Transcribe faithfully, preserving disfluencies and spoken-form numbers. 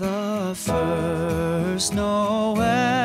the first Noel.